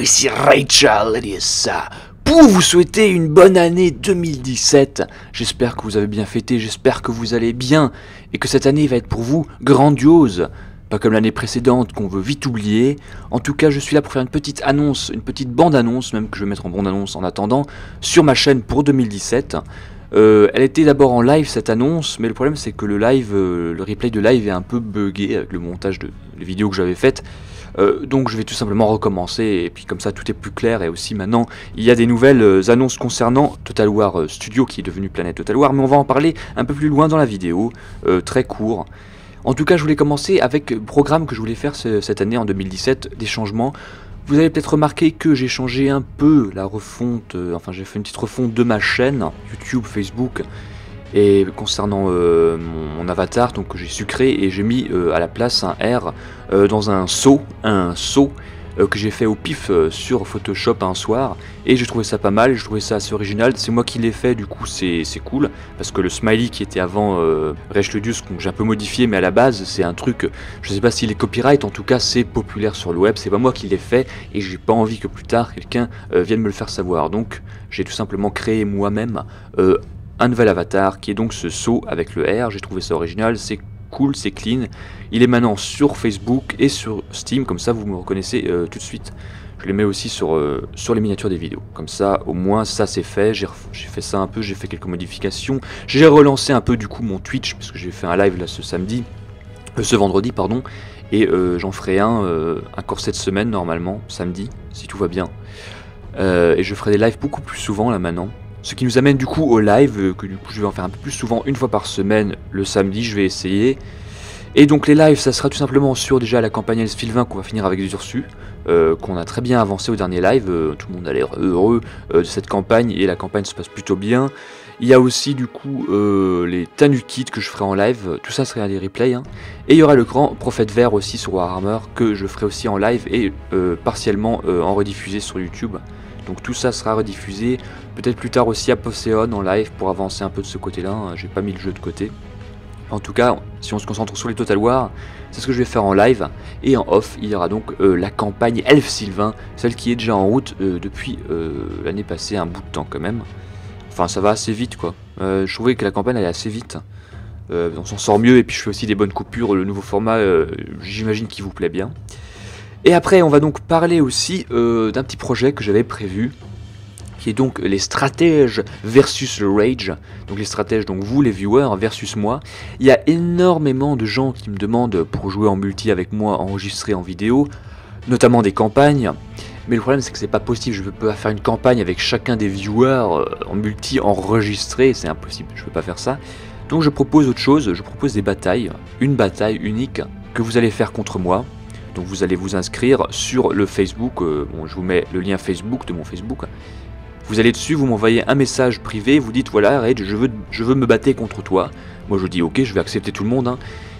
Ici RageLudus pour vous souhaiter une bonne année 2017. J'espère que vous avez bien fêté, j'espère que vous allez bien et que cette année va être pour vous grandiose. Pas comme l'année précédente qu'on veut vite oublier. En tout cas, je suis là pour faire une petite annonce, une petite bande-annonce, même que je vais mettre en bande-annonce en attendant, sur ma chaîne pour 2017. Elle était d'abord en live cette annonce, mais le problème c'est que le live, le replay de live est un peu buggé avec le montage de les vidéos que j'avais faites. Donc je vais tout simplement recommencer et puis comme ça tout est plus clair, et aussi maintenant il y a des nouvelles annonces concernant Total War Studio qui est devenu Planète Total War, mais on va en parler un peu plus loin dans la vidéo, très court. En tout cas je voulais commencer avec le programme que je voulais faire cette année en 2017, des changements. Vous avez peut-être remarqué que j'ai changé un peu la refonte, enfin j'ai fait une petite refonte de ma chaîne, YouTube, Facebook, et concernant mon avatar, donc j'ai sucré et j'ai mis à la place un R dans un saut que j'ai fait au pif sur Photoshop un soir, et j'ai trouvé ça pas mal, j'ai trouvé ça assez original, c'est moi qui l'ai fait, du coup c'est cool, parce que le smiley qui était avant RageLudus, que j'ai un peu modifié, mais à la base c'est un truc, je sais pas s'il est copyright, en tout cas c'est populaire sur le web, c'est pas moi qui l'ai fait, et j'ai pas envie que plus tard quelqu'un vienne me le faire savoir, donc j'ai tout simplement créé moi-même un nouvel avatar, qui est donc ce saut avec le R, j'ai trouvé ça original, c'est cool, c'est clean, il est maintenant sur Facebook et sur Steam, comme ça vous me reconnaissez tout de suite. Je les mets aussi sur les miniatures des vidéos, comme ça au moins ça c'est fait, j'ai fait ça un peu, j'ai fait quelques modifications, j'ai relancé un peu du coup mon Twitch, parce que j'ai fait un live là ce vendredi, pardon, et j'en ferai un encore cette semaine normalement, samedi, si tout va bien, et je ferai des lives beaucoup plus souvent là maintenant. Ce qui nous amène du coup au live, que du coup je vais en faire un peu plus souvent, une fois par semaine, le samedi je vais essayer. Et donc les lives ça sera tout simplement sur déjà la campagne Elspilvin qu'on va finir avec des Ursus, qu'on a très bien avancé au dernier live, tout le monde a l'air heureux de cette campagne et la campagne se passe plutôt bien. Il y a aussi du coup les Tanukids que je ferai en live, tout ça sera des replays, hein. Et il y aura le grand Prophète Vert aussi sur War Armor que je ferai aussi en live et partiellement en rediffusé sur YouTube. Donc tout ça sera rediffusé, peut-être plus tard aussi à Poséon en live pour avancer un peu de ce côté-là, j'ai pas mis le jeu de côté. En tout cas, si on se concentre sur les Total War, c'est ce que je vais faire en live. Et en off, il y aura donc la campagne Elf Sylvain, celle qui est déjà en route depuis l'année passée, un bout de temps quand même. Enfin ça va assez vite quoi, je trouvais que la campagne allait assez vite, on s'en sort mieux et puis je fais aussi des bonnes coupures, le nouveau format j'imagine qu'il vous plaît bien. Et après on va donc parler aussi d'un petit projet que j'avais prévu, qui est donc les stratèges versus le rage, donc les stratèges, donc vous les viewers versus moi. Il y a énormément de gens qui me demandent pour jouer en multi avec moi, enregistré en vidéo, notamment des campagnes, mais le problème c'est que c'est pas possible, je peux pas faire une campagne avec chacun des viewers en multi enregistré, c'est impossible, je peux pas faire ça. Donc je propose autre chose, je propose des batailles, une bataille unique que vous allez faire contre moi. Donc vous allez vous inscrire sur le Facebook, bon, je vous mets le lien Facebook de mon Facebook, vous allez dessus, vous m'envoyez un message privé, vous dites voilà Rage, je veux me battre contre toi, moi je dis ok, je vais accepter tout le monde, hein.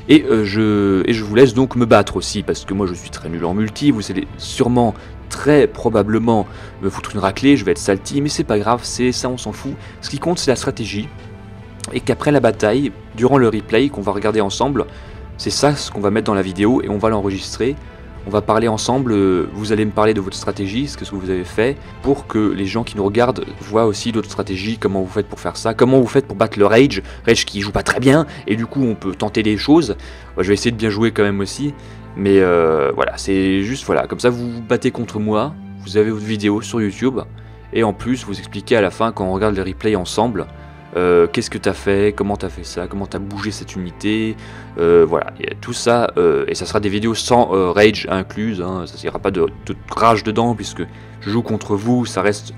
Et, je vous laisse donc me battre aussi, parce que moi je suis très nul en multi, vous allez sûrement, très probablement me foutre une raclée, je vais être salty, mais c'est pas grave, c'est ça, on s'en fout, ce qui compte c'est la stratégie, et qu'après la bataille, durant le replay qu'on va regarder ensemble, c'est ça ce qu'on va mettre dans la vidéo et on va l'enregistrer. On va parler ensemble, vous allez me parler de votre stratégie, ce que vous avez fait, pour que les gens qui nous regardent voient aussi d'autres stratégies, comment vous faites pour faire ça, comment vous faites pour battre le Rage qui joue pas très bien, et du coup on peut tenter des choses. Ouais, je vais essayer de bien jouer quand même aussi, mais voilà, c'est juste, voilà, comme ça vous vous battez contre moi, vous avez votre vidéo sur YouTube, et en plus vous expliquez à la fin quand on regarde les replays ensemble, qu'est-ce que t'as fait, comment t'as fait ça, comment t'as bougé cette unité, voilà, et tout ça, et ça sera des vidéos sans rage incluse, hein, ça sera pas de rage dedans, puisque je joue contre vous, ça reste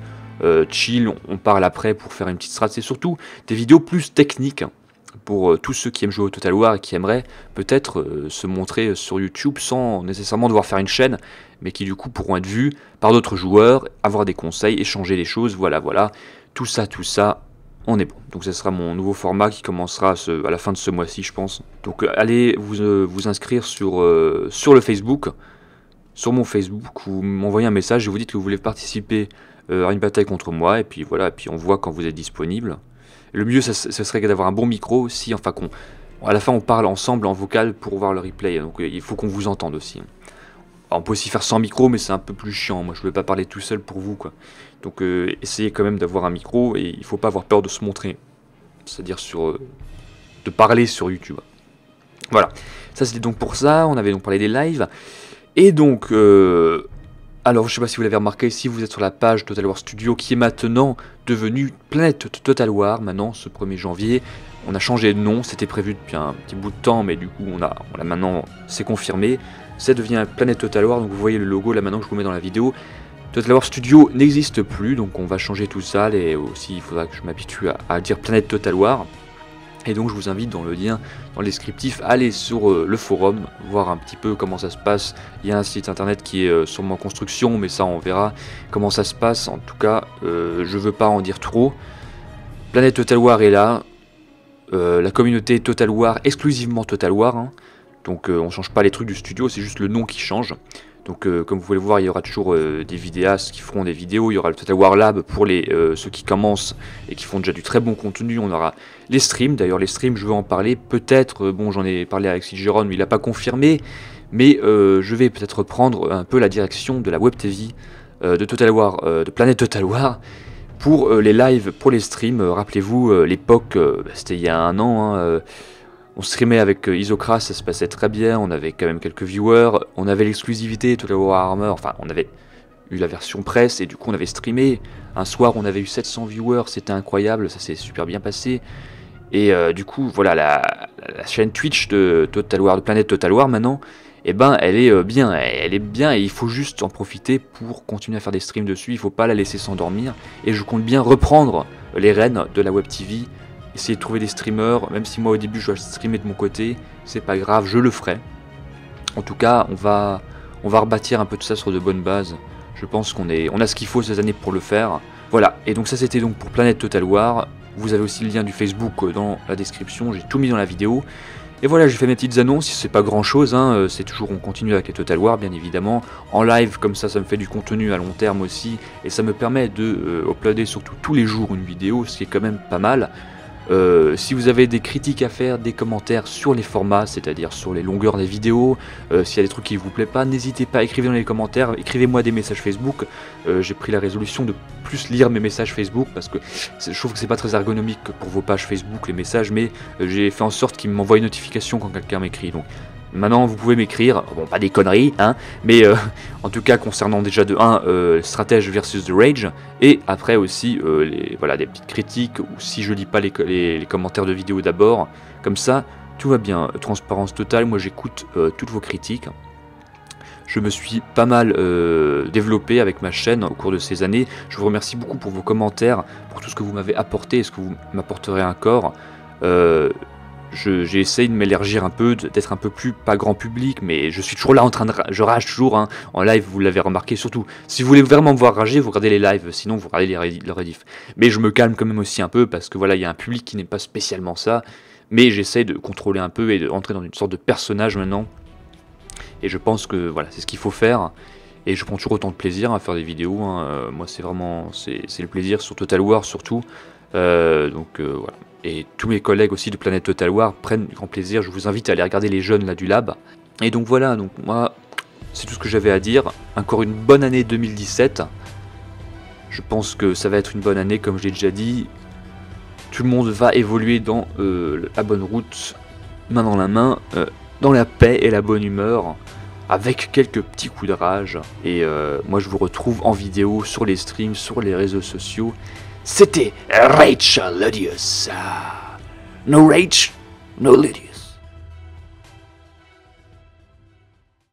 chill, on parle après pour faire une petite strat, c'est surtout des vidéos plus techniques, hein, pour tous ceux qui aiment jouer au Total War et qui aimeraient peut-être se montrer sur YouTube sans nécessairement devoir faire une chaîne, mais qui du coup pourront être vus par d'autres joueurs, avoir des conseils, échanger les choses, voilà, voilà, tout ça, on est bon. Donc ça sera mon nouveau format qui commencera à la fin de ce mois-ci je pense. Donc allez vous inscrire sur le Facebook, sur mon Facebook, vous m'envoyez un message et vous dites que vous voulez participer à une bataille contre moi, et puis voilà, et puis on voit quand vous êtes disponible. Le mieux ça serait d'avoir un bon micro aussi, enfin à la fin on parle ensemble en vocal pour voir le replay, donc il faut qu'on vous entende aussi. Alors, on peut aussi faire sans micro, mais c'est un peu plus chiant. Moi, je ne vais pas parler tout seul pour vous, quoi. Donc, essayez quand même d'avoir un micro et il ne faut pas avoir peur de se montrer. C'est-à-dire de parler sur YouTube. Voilà. Ça, c'était donc pour ça. On avait donc parlé des lives. Et donc... alors, je ne sais pas si vous l'avez remarqué, si vous êtes sur la page Total War Studio, qui est maintenant devenue Planète Total War, maintenant, ce 1er janvier. On a changé de nom, c'était prévu depuis un petit bout de temps, mais du coup, on a maintenant, c'est confirmé. Ça devient Planète Total War, donc vous voyez le logo là maintenant que je vous mets dans la vidéo. Total War Studio n'existe plus, donc on va changer tout ça, et aussi, il faudra que je m'habitue à dire Planète Total War. Et donc je vous invite dans le lien, dans le descriptif, à aller sur le forum, voir un petit peu comment ça se passe. Il y a un site internet qui est sûrement en construction, mais ça on verra comment ça se passe. En tout cas, je veux pas en dire trop. Planète Total War est là, la communauté Total War, exclusivement Total War, hein. Donc on change pas les trucs du studio, c'est juste le nom qui change. Donc comme vous pouvez le voir, il y aura toujours des vidéastes qui feront des vidéos, il y aura le Total War Lab pour ceux qui commencent et qui font déjà du très bon contenu, on aura les streams, d'ailleurs les streams je veux en parler, peut-être, bon j'en ai parlé avec Sigiron, mais il n'a pas confirmé, mais je vais peut-être prendre un peu la direction de la Web TV de Total War, de Planète Total War, pour les lives, pour les streams, rappelez-vous l'époque, c'était il y a un an, hein, on streamait avec Isocras, ça se passait très bien, on avait quand même quelques viewers, on avait l'exclusivité Total War Armor, enfin on avait eu la version presse et du coup on avait streamé. Un soir on avait eu 700 viewers, c'était incroyable, ça s'est super bien passé. Et du coup voilà, la chaîne Twitch de Total War, de Planète Total War maintenant, eh ben elle est bien et il faut juste en profiter pour continuer à faire des streams dessus, il faut pas la laisser s'endormir. Et je compte bien reprendre les rênes de la Web TV. Essayer de trouver des streamers, même si moi au début je dois streamer de mon côté, c'est pas grave, je le ferai. En tout cas, on va rebâtir un peu tout ça sur de bonnes bases. Je pense qu'on a ce qu'il faut ces années pour le faire. Voilà, et donc ça c'était donc pour Planète Total War. Vous avez aussi le lien du Facebook dans la description, j'ai tout mis dans la vidéo. Et voilà, j'ai fait mes petites annonces, c'est pas grand chose, hein. C'est toujours, on continue avec les Total War bien évidemment, en live comme ça, ça me fait du contenu à long terme aussi, et ça me permet de uploader surtout tous les jours une vidéo, ce qui est quand même pas mal. Si vous avez des critiques à faire, des commentaires sur les formats, c'est-à-dire sur les longueurs des vidéos, s'il y a des trucs qui ne vous plaisent pas, n'hésitez pas, écrivez dans les commentaires, écrivez-moi des messages Facebook. J'ai pris la résolution de plus lire mes messages Facebook parce que je trouve que c'est pas très ergonomique pour vos pages Facebook les messages, mais j'ai fait en sorte qu'ils m'envoient une notification quand quelqu'un m'écrit. Donc maintenant vous pouvez m'écrire, bon pas des conneries, hein, mais en tout cas concernant déjà de 1 Stratège versus The Rage, et après aussi voilà, des petites critiques, ou si je lis pas les commentaires de vidéos d'abord, comme ça tout va bien, transparence totale, moi j'écoute toutes vos critiques. Je me suis pas mal développé avec ma chaîne au cours de ces années, je vous remercie beaucoup pour vos commentaires, pour tout ce que vous m'avez apporté et ce que vous m'apporterez encore. J'essaye de m'élargir un peu, d'être un peu plus, pas grand public, mais je suis toujours là en train de... Je rage toujours, hein, en live, vous l'avez remarqué, surtout. Si vous voulez vraiment me voir rager, vous regardez les lives, sinon vous regardez les rediff. Mais je me calme quand même aussi un peu, parce que voilà, il y a un public qui n'est pas spécialement ça, mais j'essaye de contrôler un peu et d'entrer dans une sorte de personnage maintenant. Et je pense que voilà, c'est ce qu'il faut faire. Et je prends toujours autant de plaisir à faire des vidéos, hein. Moi c'est vraiment... c'est le plaisir sur Total War surtout. Voilà. Et tous mes collègues aussi de Planète Total War prennent du grand plaisir. Je vous invite à aller regarder les jeunes là du lab. Et donc voilà, donc moi, c'est tout ce que j'avais à dire. Encore une bonne année 2017. Je pense que ça va être une bonne année, comme je l'ai déjà dit. Tout le monde va évoluer dans la bonne route, main dans la main, dans la paix et la bonne humeur, avec quelques petits coups de rage. Et moi, je vous retrouve en vidéo, sur les streams, sur les réseaux sociaux. C'était RageLudus. No rage, no Ludus.